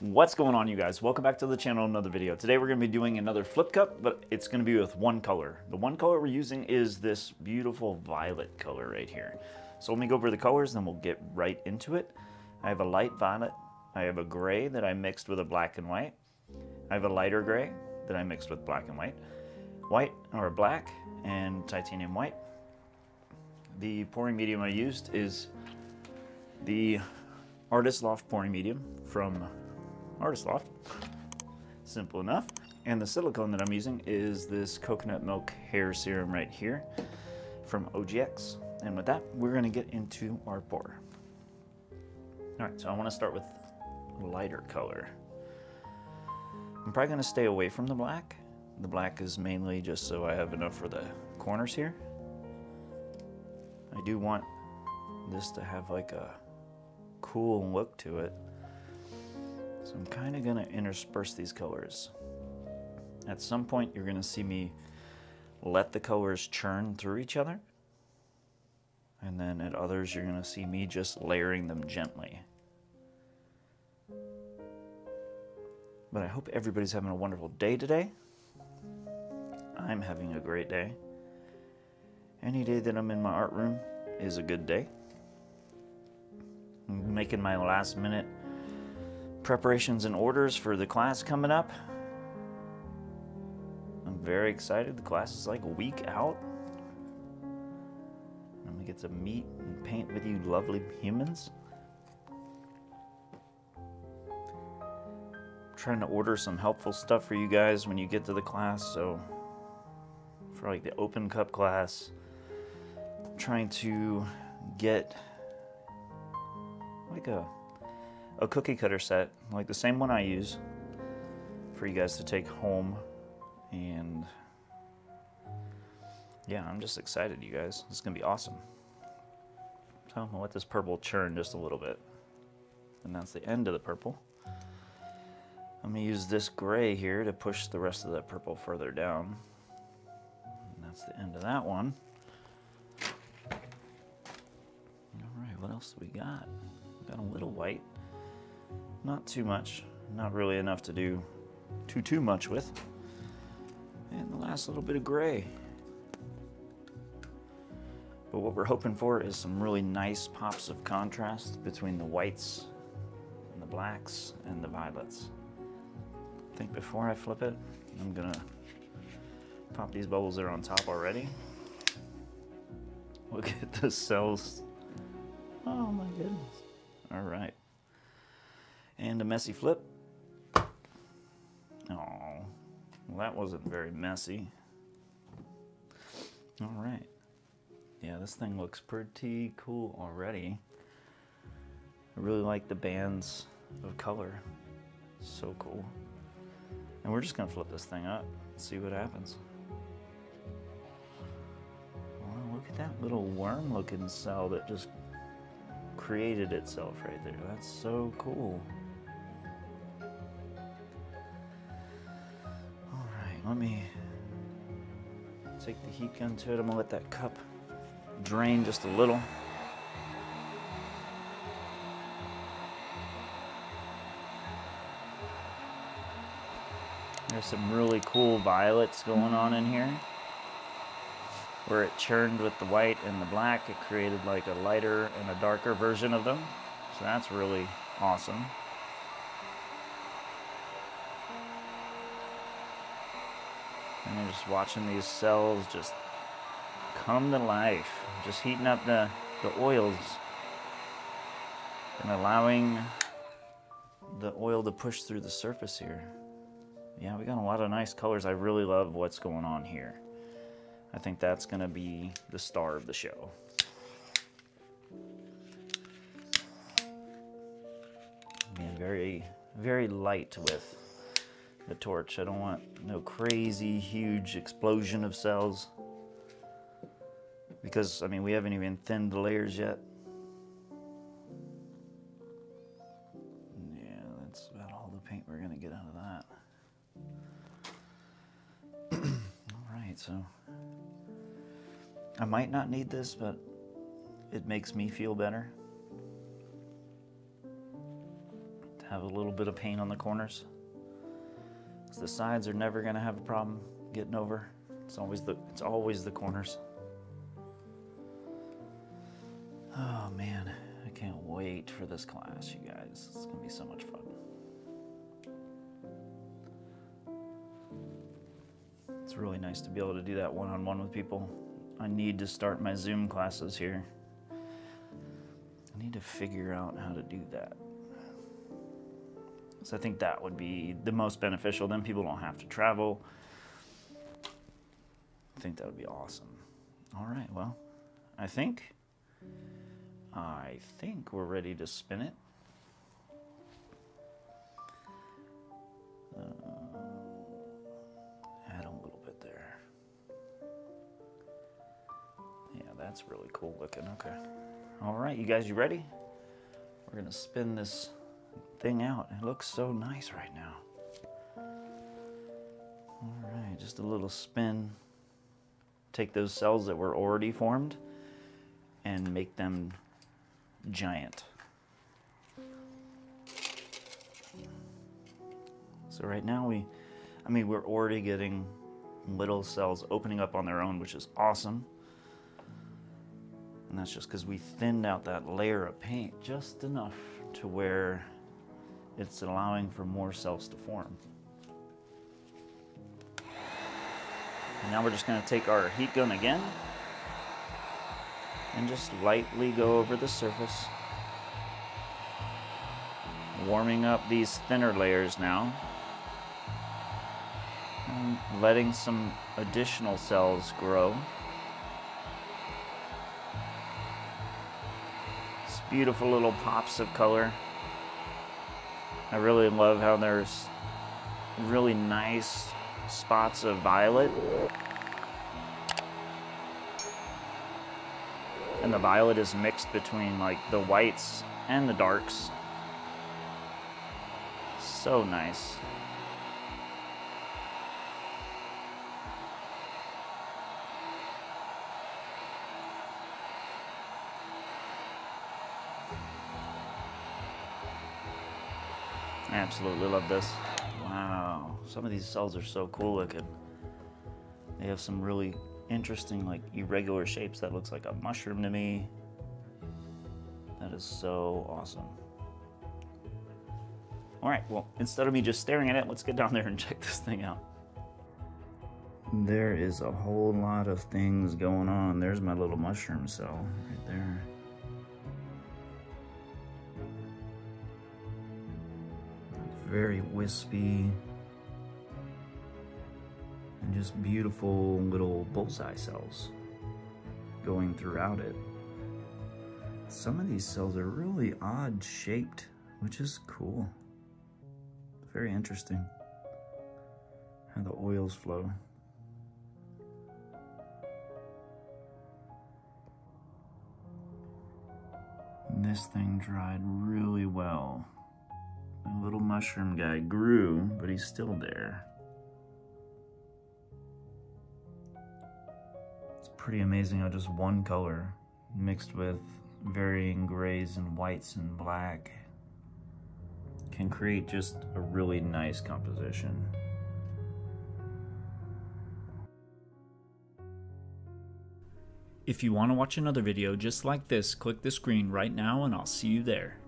What's going on, you guys? Welcome back to the channel, another video. Today we're going to be doing another flip cup, but it's going to be with one color. The one color we're using is this beautiful violet color right here. So let me go over the colors and we'll get right into it. I have a light violet. I have a gray that I mixed with a black and white. I have a lighter gray that I mixed with black and white. White or black and titanium white. The pouring medium I used is the Artist's Loft pouring medium from Artist's Loft, simple enough. And the silicone that I'm using is this coconut milk hair serum right here from OGX. And with that, we're gonna get into our pour. All right, so I wanna start with a lighter color. I'm probably gonna stay away from the black. The black is mainly just so I have enough for the corners here. I do want this to have like a cool look to it. So I'm kind of going to intersperse these colors. At some point, you're going to see me let the colors churn through each other. And then at others, you're going to see me just layering them gently. But I hope everybody's having a wonderful day today. I'm having a great day. Any day that I'm in my art room is a good day. I'm making my last minute preparations and orders for the class coming up. I'm very excited. The class is like a week out. I'm gonna get to meet and paint with you lovely humans. I'm trying to order some helpful stuff for you guys when you get to the class. So for like the open cup class, I'm trying to get like a cookie cutter set, like the same one I use, for you guys to take home. And yeah, I'm just excited, you guys. It's gonna be awesome. So I'm gonna let this purple churn just a little bit. And that's the end of the purple. I'm gonna use this gray here to push the rest of that purple further down. And that's the end of that one. All right, what else do we got? We got a little white. Not too much, not really enough to do too much with. And the last little bit of gray. But what we're hoping for is some really nice pops of contrast between the whites and the blacks and the violets. I think before I flip it, I'm gonna pop these bubbles that are on top already. Look at the cells. Oh my goodness. All right. And a messy flip. Oh, well, that wasn't very messy. All right. Yeah, this thing looks pretty cool already. I really like the bands of color. So cool. And we're just gonna flip this thing up and see what happens. Oh, look at that little worm-looking cell that just created itself right there. That's so cool. Let me take the heat gun to it. I'm gonna let that cup drain just a little. There's some really cool violets going on in here. Where it churned with the white and the black, it created like a lighter and a darker version of them. So that's really awesome. And I'm just watching these cells just come to life, just heating up the oils and allowing the oil to push through the surface here. Yeah, we got a lot of nice colors. I really love what's going on here. I think that's gonna be the star of the show. Being very, very light with the torch. I don't want no crazy huge explosion of cells, because I mean we haven't even thinned the layers yet. Yeah, that's about all the paint we're gonna get out of that. All right, so I might not need this, but it makes me feel better. have a little bit of paint on the corners. So the sides are never gonna have a problem getting over. It's always the corners. Oh man, I can't wait for this class, you guys. It's gonna be so much fun. It's really nice to be able to do that one-on-one with people. I need to start my Zoom classes here. I need to figure out how to do that. So I think that would be the most beneficial. Then people don't have to travel. I think that would be awesome. All right, well, I think we're ready to spin it. Add a little bit there. Yeah, that's really cool looking, okay. All right, you guys, you ready? We're gonna spin this thing out. It looks so nice right now. All right, just a little spin. Take those cells that were already formed and make them giant. So right now we're already getting little cells opening up on their own, which is awesome. And that's just because we thinned out that layer of paint just enough to where it's allowing for more cells to form. And now we're just gonna take our heat gun again and just lightly go over the surface, warming up these thinner layers now, and letting some additional cells grow. Beautiful little pops of color. I really love how there's really nice spots of violet. And the violet is mixed between like the whites and the darks. So nice. Absolutely love this. Wow, some of these cells are so cool looking. They have some really interesting, like, irregular shapes that looks like a mushroom to me. That is so awesome. All right, well, instead of me just staring at it, let's get down there and check this thing out. There is a whole lot of things going on. There's my little mushroom cell right there. Very wispy and just beautiful little bullseye cells going throughout it. Some of these cells are really odd shaped, which is cool. Very interesting how the oils flow. And this thing dried really well. The little mushroom guy grew, but he's still there. It's pretty amazing how just one color mixed with varying grays and whites and black can create just a really nice composition. If you want to watch another video just like this, click the screen right now and I'll see you there.